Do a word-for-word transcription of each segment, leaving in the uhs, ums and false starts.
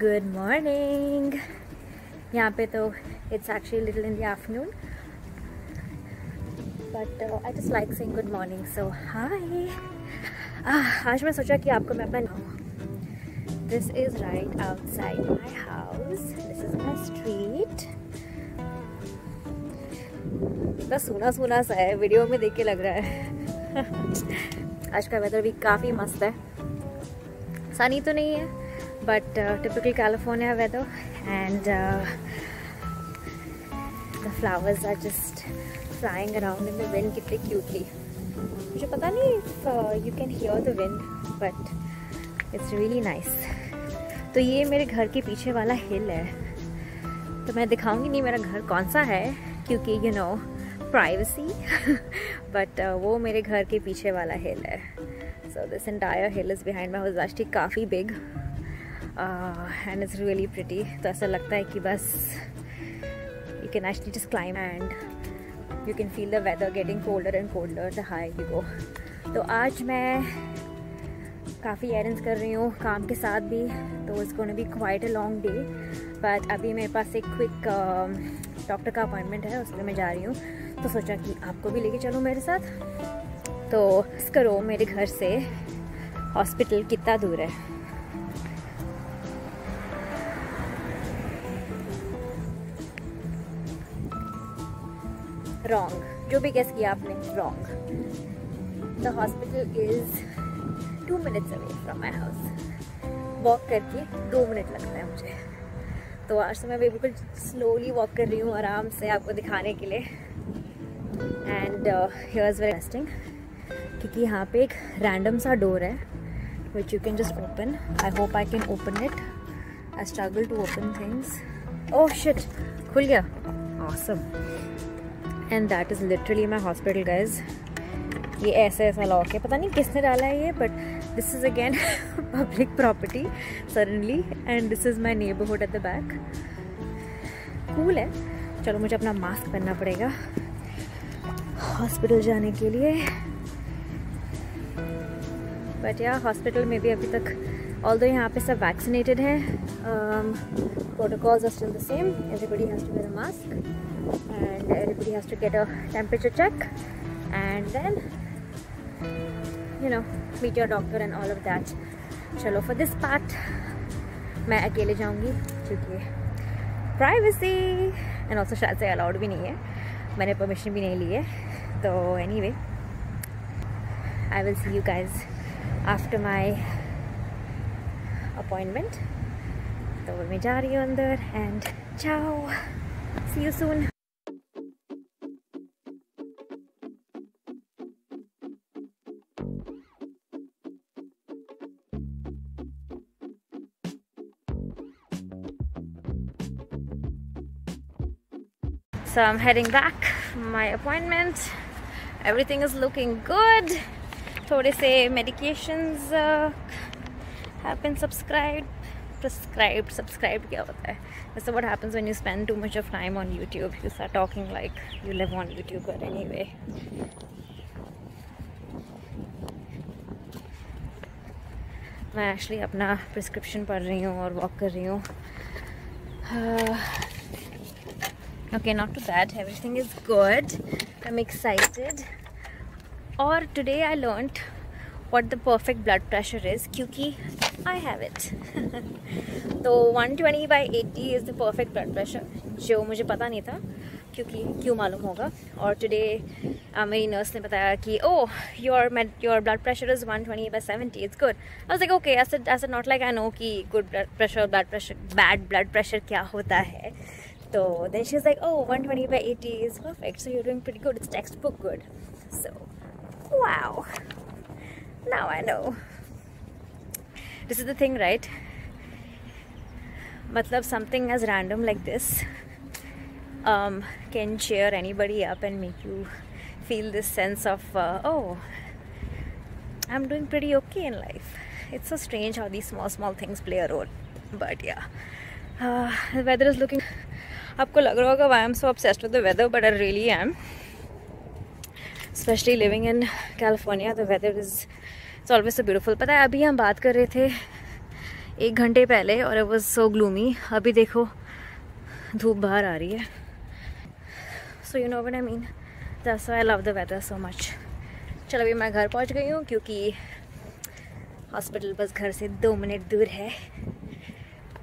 Good morning. यहाँ पे तो it's actually little in the afternoon but I just like saying good morning. So hi, आज मैं सोचा कि आपको मैं अपना this is right outside my house, this is my street. इतना सोना सोना सा है, वीडियो में देख के लग रहा है। आज का वेदर भी काफ़ी मस्त है, सनी तो नहीं है but uh, typical California weather, and uh, the flowers are just flying around in the wind कितने cutely। मुझे पता नहीं if uh, you can hear the wind, but it's really nice। तो ये मेरे घर के पीछे वाला हिल है, तो मैं दिखाऊंगी नहीं मेरा घर कौन सा है क्योंकि you know privacy, but uh, वो मेरे घर के पीछे वाला हिल है। So this entire hill is behind my house, actually काफ़ी big। Uh, and it's really pretty। तो ऐसा लगता है कि बस you can actually just climb and you can feel the weather getting colder and colder the higher you go। तो आज मैं काफ़ी errands कर रही हूँ काम के साथ भी, तो it's going to be quite a long day। but अभी मेरे पास एक quick डॉक्टर का अपॉइंटमेंट है, उसमें मैं जा रही हूँ, तो सोचा कि आपको भी लेके चलूँ मेरे साथ। तो करो मेरे घर से हॉस्पिटल कितना दूर है। रॉन्ग, जो भी गेस किया आपने wrong. The hospital is two minutes away from my house. Walk करके दो मिनट लगता है मुझे, तो आज से मैं बिल्कुल स्लोली वॉक कर रही हूँ आराम से आपको दिखाने के लिए। And here is very interesting क्योंकि यहाँ पे एक रैंडम सा डोर है which you can just open. I hope I can open it, I struggle to open things. Oh shit, खुल गया, awesome. And that is literally my hospital guys. ये ऐसा ऐसा लॉक है, पता नहीं किसने डाला है ये, but this is again public property suddenly. And this is my neighbourhood at the back. Cool है। चलो मुझे अपना मास्क पहनना पड़ेगा हॉस्पिटल जाने के लिए, बट या हॉस्पिटल में भी अभी तक ऑल्दो यहाँ पे सब वैक्सीनेटेड हैं, protocols are still the same. Everybody has to wear a mask and everybody has to get a temperature check and then you know meet your doctor and all of that। चलो for this part मैं अकेले जाऊंगी क्योंकि privacy and also शायद से allowed भी नहीं है, मैंने permission भी नहीं ली है। तो anyway I will see you guys after my appointment। तो मैं जा रही हूँ अंदर and ciao, see you soon। So I'm heading back from my appointment. Everything is looking good। थोड़े से medications uh, have been subscribed, prescribed, subscribed क्या होता है? That's what happens when you spend too much of time on YouTube. You start talking like you live on YouTube or anyway। मैं actually अपना prescription पढ़ रही हूँ और walk कर रही हूँ। uh, Okay, not too bad, everything is good, I'm excited। और today I learned what the perfect blood pressure is क्योंकि I have it। तो one twenty by eighty is the perfect blood pressure, जो मुझे पता नहीं था क्योंकि क्यों मालूम होगा। और today uh, मेरी नर्स ने बताया कि oh your med your blood pressure is one twenty by seventy, it's good। I was like okay, I said I said not like I know कि good blood pressure blood pressure bad blood pressure क्या होता है। So then she was like, "Oh, one twenty by eighty is perfect. So you're doing pretty good. It's textbook good." So, wow. Now I know. This is the thing, right? मतलब something as random like this um, can cheer anybody up and make you feel this sense of, uh, "Oh, I'm doing pretty okay in life." It's so strange how these small, small things play a role. But yeah, uh, the weather is looking. आपको लग रहा होगा I am so obsessed with the weather, but I really am, specially living in California. The weather is it's always so beautiful. पता है अभी हम बात कर रहे थे एक घंटे पहले और इट वाज सो ग्लूमी। अभी देखो धूप बाहर आ रही है। So you know what I mean, that's why I love the weather so much. चलो अभी मैं घर पहुंच गई हूँ क्योंकि हॉस्पिटल बस घर से दो मिनट दूर है,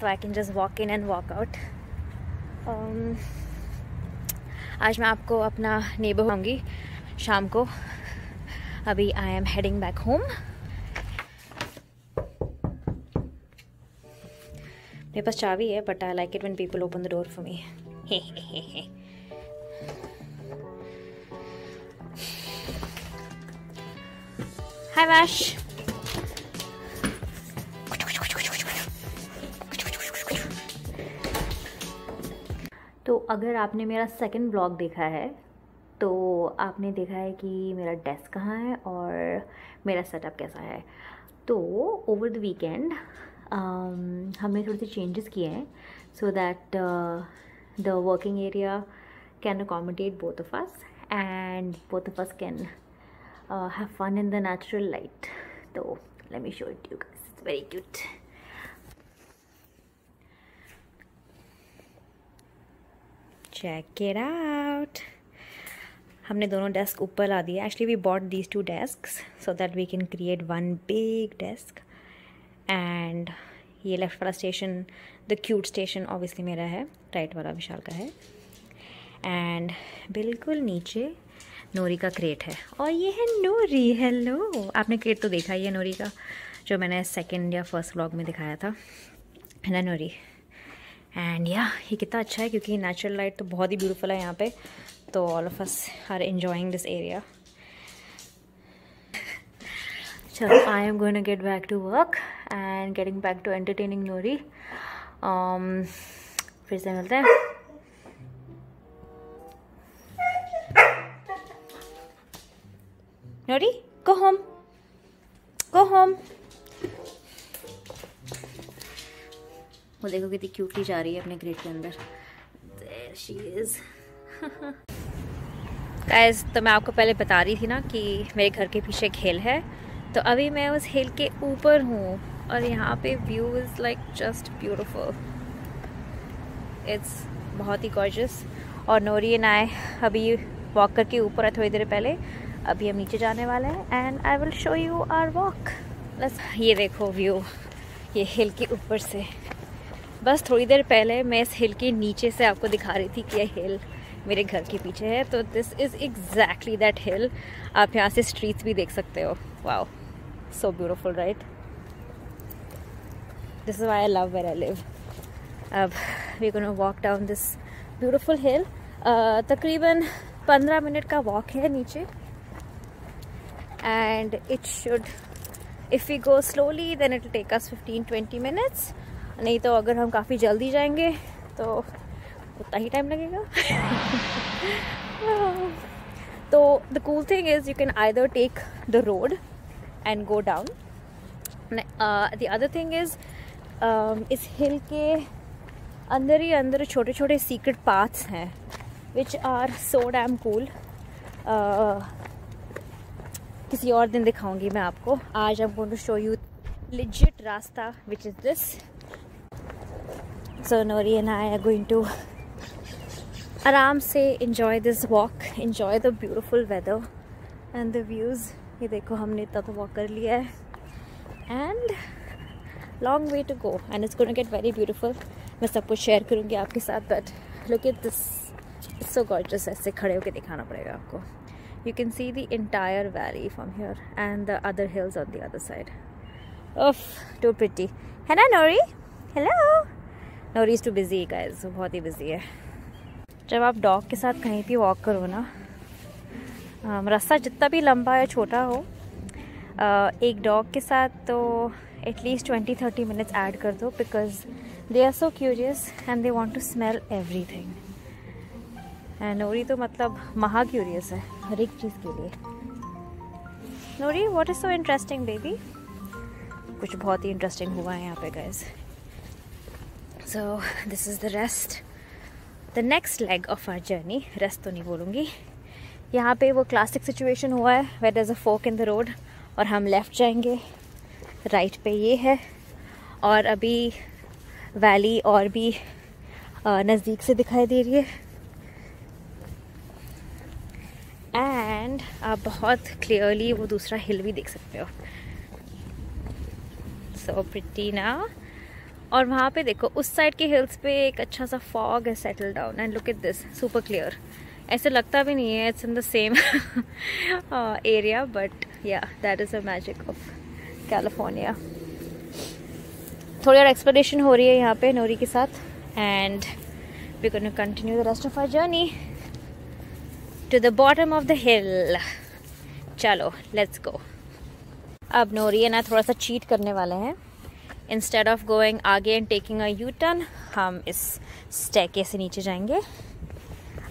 तो I can just walk in and walk out. आज मैं आपको अपना नेबर होंगी शाम को। अभी I am heading back home. मेरे पास चाबी है but I like it when people open the door for me. Hi वैश, तो अगर आपने मेरा सेकंड ब्लॉग देखा है तो आपने देखा है कि मेरा डेस्क कहाँ है और मेरा सेटअप कैसा है। तो ओवर द वीकेंड हमने थोड़े से चेंजेस किए हैं so that the working area can accommodate both of us and both of us can have fun in the natural light. तो let me show it you guys, it's very cute. Check it out. हमने दोनों desk ऊपर ला दिए। Actually we bought these two desk so that we can create one big desk. And ये left वाला station the cute station obviously मेरा है, right वाला विशाल का है। एंड बिल्कुल नीचे नोरी का क्रेट है और ये है नोरी। हेलो, आपने क्रेट तो देखा ही है नोरी का, जो मैंने सेकेंड या फर्स्ट व्लॉग में दिखाया था, है ना नोरी। एंड या yeah, ये कितना अच्छा है क्योंकि नेचुरल लाइट तो बहुत ही ब्यूटीफुल है यहाँ पे। तो all of us are enjoying this area. चलो I am going to get back to work and getting back to entertaining Nori. फिर से मिलते हैं। Nori go home, go home. वो देखो कितनी क्यूटली जा रही है अपने ग्रेट के अंदर। There she is. Guys, तो मैं आपको पहले बता रही थी ना कि मेरे घर के पीछे एक हिल है, तो अभी मैं उस हिल के ऊपर हूँ और यहाँ पे view is like just beautiful. It's बहुत ही गॉर्जियस। और नोरी एंड आई अभी वॉक करके ऊपर है थोड़ी देर पहले, अभी हम नीचे जाने वाले हैं and I will show you our walk. बस ये देखो व्यू, ये हिल के ऊपर से। बस थोड़ी देर पहले मैं इस हिल के नीचे से आपको दिखा रही थी कि यह हिल मेरे घर के पीछे है, तो this is exactly that hill. आप यहाँ से स्ट्रीट्स भी देख सकते हो। Wow, so beautiful right. This is why I love where I live. अब we gonna walk down this beautiful hill. तकरीबन पंद्रह मिनट का वॉक है नीचे and it should, if we go slowly then it will take us fifteen to twenty minutes. नहीं तो अगर हम काफ़ी जल्दी जाएंगे तो उतना ही टाइम लगेगा। तो the cool thing is you can either take the road and go down. The other thing is इस हिल के अंदर ही अंदर छोटे छोटे सीक्रेट पाथ्स हैं which are so damn cool. किसी और दिन दिखाऊंगी मैं आपको। आज I am going to show you legit रास्ता which is this. So Nori and I are going to आराम से enjoy this walk, enjoy the beautiful weather and the views. ये देखो हमने इतना तो walk कर लिया है and long way to go and it's going to get very beautiful. मैं सब कुछ share करूँगी आपके साथ but look at this, it's so gorgeous. ऐसे खड़े होके दिखाना पड़ेगा आपको। You can see the entire valley from here and the other hills on the other side. Oof, too pretty. है ना Nori? Hello. Nori is too busy guys, बहुत ही बिजी है। जब आप डॉग के साथ कहीं भी वॉक करो ना, रास्ता जितना भी लंबा या छोटा हो, एक डॉग के साथ तो at least twenty thirty minutes add कर दो because they are so curious and they want to smell everything. And Nori तो मतलब महा क्यूरियस है हर एक चीज़ के लिए। Nori what is so interesting baby? कुछ बहुत ही इंटरेस्टिंग हुआ है यहाँ पे guys. So this is the rest, the next leg of our journey. Rest तो नहीं बोलूँगी। यहाँ पे वो क्लासिक सिचुएशन हुआ है where there's a fork in the road और हम लेफ़्ट जाएंगे, राइट right पे ये है और अभी वैली और भी नज़दीक से दिखाई दे रही है। एंड आप बहुत क्लियरली वो दूसरा हिल भी देख सकते हो। सो प्रिटी ना। और वहाँ पे देखो उस साइड के हिल्स पे एक अच्छा सा फॉग है settle down. And look at this, super clear. ऐसे लगता भी नहीं है it's in the same area, but yeah that is the magic of California. थोड़ी और एक्सप्लोरेशन हो रही है यहाँ पे नोरी के साथ। And we gonna continue the rest of our journey to the bottom of the hill. चलो लेट्स गो। अब नोरी है ना थोड़ा सा चीट करने वाले हैं। इंस्टेड ऑफ गोइंग आगे and taking a U turn, हम इस स्टेयरकेस से नीचे जाएंगे।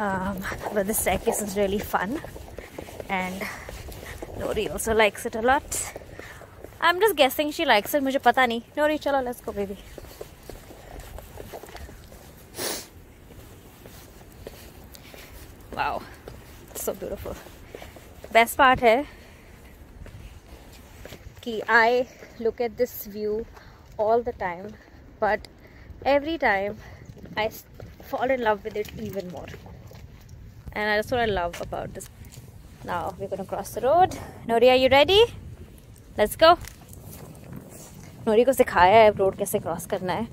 But the staircase is really fun and Nori also likes it a lot. I am just guessing she likes it, मुझे पता नहीं। नोरी चलो let's go baby. Wow so beautiful. Best part है कि I look at this view all the time, but every time I fall in love with it even more. And I so I love about this. Now we gonna cross the road. Nori are you ready? Let's go. Nori को सिखाया है road कैसे cross करना है,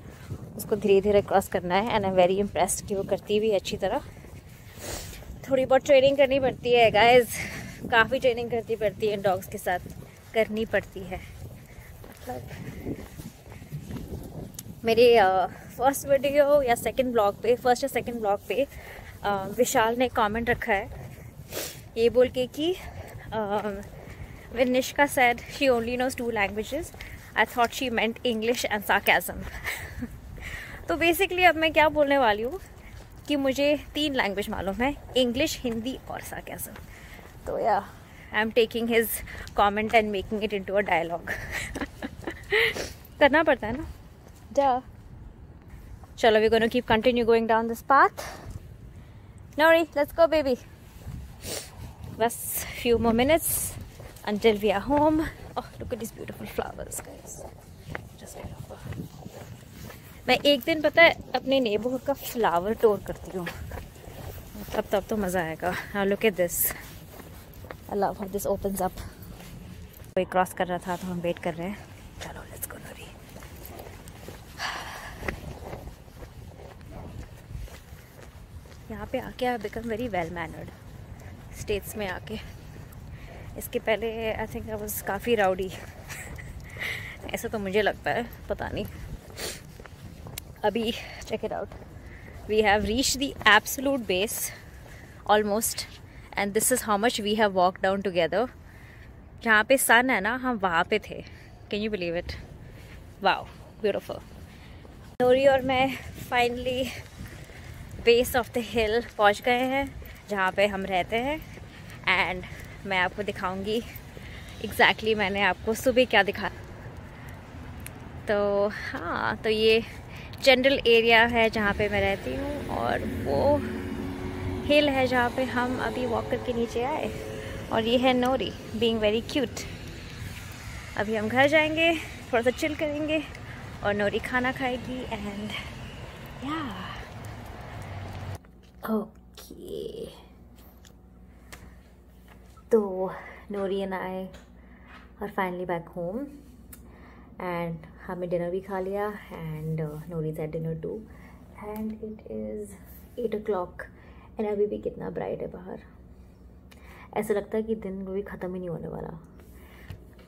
उसको धीरे धीरे cross करना है। And I am very impressed कि वो करती भी अच्छी तरह। थोड़ी बहुत ट्रेनिंग करनी पड़ती है गाइज, काफ़ी ट्रेनिंग करनी पड़ती है डॉग्स के साथ, करनी पड़ती है। मतलब मेरे फर्स्ट वीडियो या सेकंड ब्लॉग पे फर्स्ट या सेकंड ब्लॉग पे uh, विशाल ने कमेंट रखा है ये बोल के कि Nishka said she only knows two languages, I thought she meant English and sarcasm. तो बेसिकली अब मैं क्या बोलने वाली हूँ कि मुझे तीन लैंग्वेज मालूम है, इंग्लिश, हिंदी और सार्केज्म। तो या I am taking his comment and making it into a dialogue. करना पड़ता है ना जा। चलो we gonna keep continue going down this path. Nori let's go baby. बस few more minutes until we are home. Oh, look at these beautiful flowers, guys. Just beautiful. मैं एक दिन पता है अपने नेबरहुड का फ्लावर टूर करती हूँ, तब तब तो मज़ा आएगा। Now look at this. I love how this opens up. कोई क्रॉस कर रहा था तो हम वेट कर रहे हैं। चलो let's go Nori. यहाँ पे आके I become very well mannered. States में आके, इसके पहले आई थिंक आई वाज काफ़ी राउडी। ऐसा तो मुझे लगता है, पता नहीं। अभी check it out, we have reach the absolute base almost. And this is how much we have walk down together. जहाँ पे सन है ना, हम वहाँ पे थे। Can you believe it? Wow beautiful. Nori और मैं finally base of the hill पहुँच गए हैं जहाँ पे हम रहते हैं। एंड मैं आपको दिखाऊंगी एग्जैक्टली exactly मैंने आपको सुबह क्या दिखा। तो हाँ, तो ये जनरल एरिया है जहाँ पे मैं रहती हूँ और वो हिल है जहाँ पे हम अभी वॉक करके नीचे आए। और ये है नोरी बीइंग वेरी क्यूट। अभी हम घर जाएंगे, थोड़ा सा चिल करेंगे और नोरी खाना खाएगी। एंड या ओके, तो नोरी एंड आई और फाइनली बैक होम। एंड हमें डिनर भी खा लिया and Nori is eight dinner too. And it is eight o'clock and अभी भी कितना ब्राइट है बाहर, ऐसा लगता है कि दिन भी ख़त्म ही नहीं होने वाला।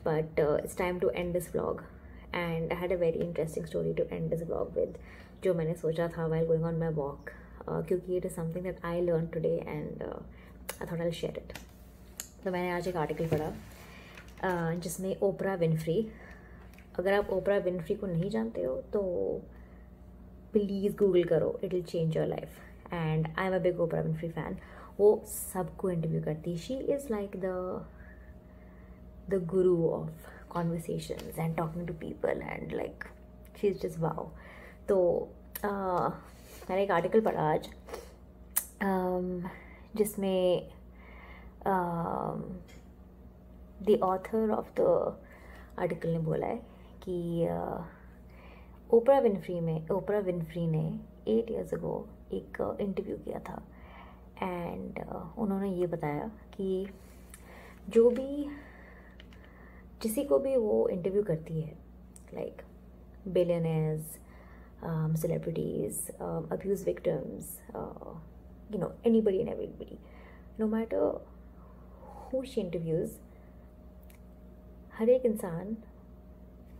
But it's time to end this vlog and I had a very interesting story to end this vlog with, जो मैंने सोचा था while going on my walk, क्योंकि it is something that I learn today and I thought I will share it. तो मैंने आज एक article पढ़ा जिसमें ओपरा विनफ्री, अगर आप ओपरा विनफ्री को नहीं जानते हो तो प्लीज़ गूगल करो, it will change your life. And I am a big Oprah Winfrey fan. वो सबको इंटरव्यू करती, she is like the the guru of conversations and talking to people and like she is just wow. तो uh, मैंने एक article पढ़ा आज um, जिसमें Um, the author of the article ने बोला है कि uh, ओपरा विनफ्री में ओपरा विनफ्री ने एट ईयर्स अगो एक इंटरव्यू किया था एंड उन्होंने ये बताया कि जो भी किसी को भी वो इंटरव्यू करती है like billionaires, celebrities, abuse victims, you know anybody and everybody, no matter who she interviews, हर एक इंसान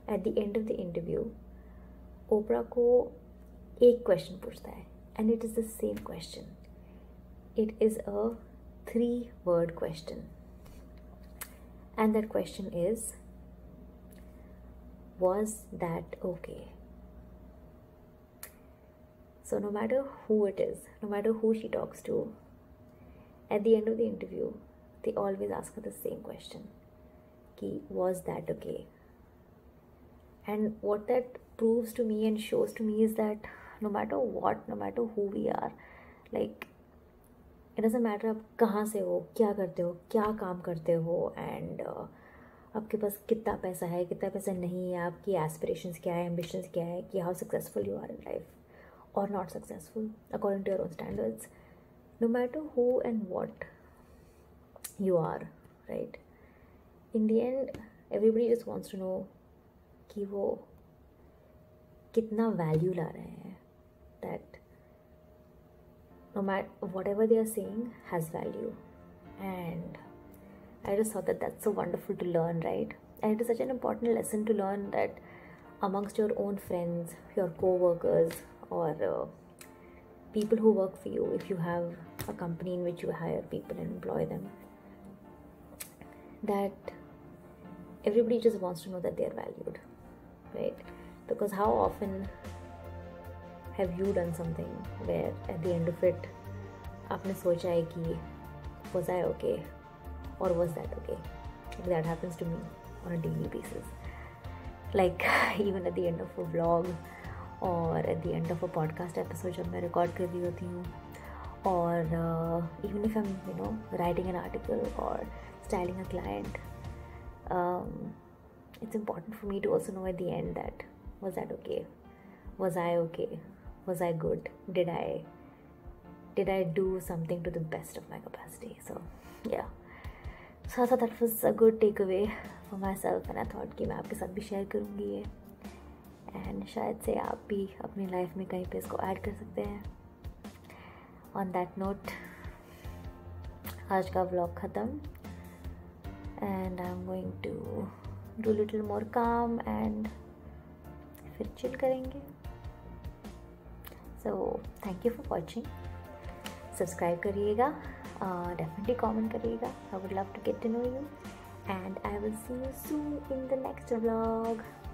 at the end of the interview Oprah को एक क्वेश्चन पूछता है and it is the same question. It is a three-word question, and that question is, was that okay? So no matter who it is, no matter who she talks to, at the end of the interview, they always ask her the same question, ki, was that okay? And what that proves to me and shows to me is that no matter what, no matter who we are, like, it doesn't matter आप कहाँ से हो, क्या करते हो, क्या काम करते हो एंड uh, आपके पास कितना पैसा है, कितना पैसा नहीं है, आपकी एस्पिरेशंस क्या है, एम्बिशंस क्या है, कि how successful you are in life और not successful according to your own standards. No matter who and what you are, right, in the end everybody just wants to know कि वो कितना value ला रहे हैं, that no matter whatever they are saying has value. And I just thought that that's so wonderful to learn, right? And it is such an important lesson to learn that amongst your own friends, your co-workers, or uh, people who work for you, if you have a company in which you hire people and employ them, that everybody just wants to know that they are valued, right? Because how often have you done something where at the end of it आपने सोचा है कि was I okay or was that okay? Like that happens to me on a daily basis. Like even at the end of a vlog or at the end of a podcast episode जब मैं record कर रही होती हूँ, और uh, even if I'm you know writing an article or styling a client, um, it's important for me to also know at the end that was that okay? Was I okay? Was I good? Did I did I do something to the best of my capacity? So yeah, so I thought that was a good takeaway for myself, and I thought कि मैं आपके साथ भी share करूँगी ये, and शायद से आप भी अपनी life में कहीं पे इसको add कर सकते हैं. On that note, आज का vlog खत्म, and I'm going to do a little more calm and फिर chill करेंगे. So thank you for watching. Subscribe करिएगा, uh, definitely comment करिएगा. I would love to get to know you, and I will see you soon in the next vlog.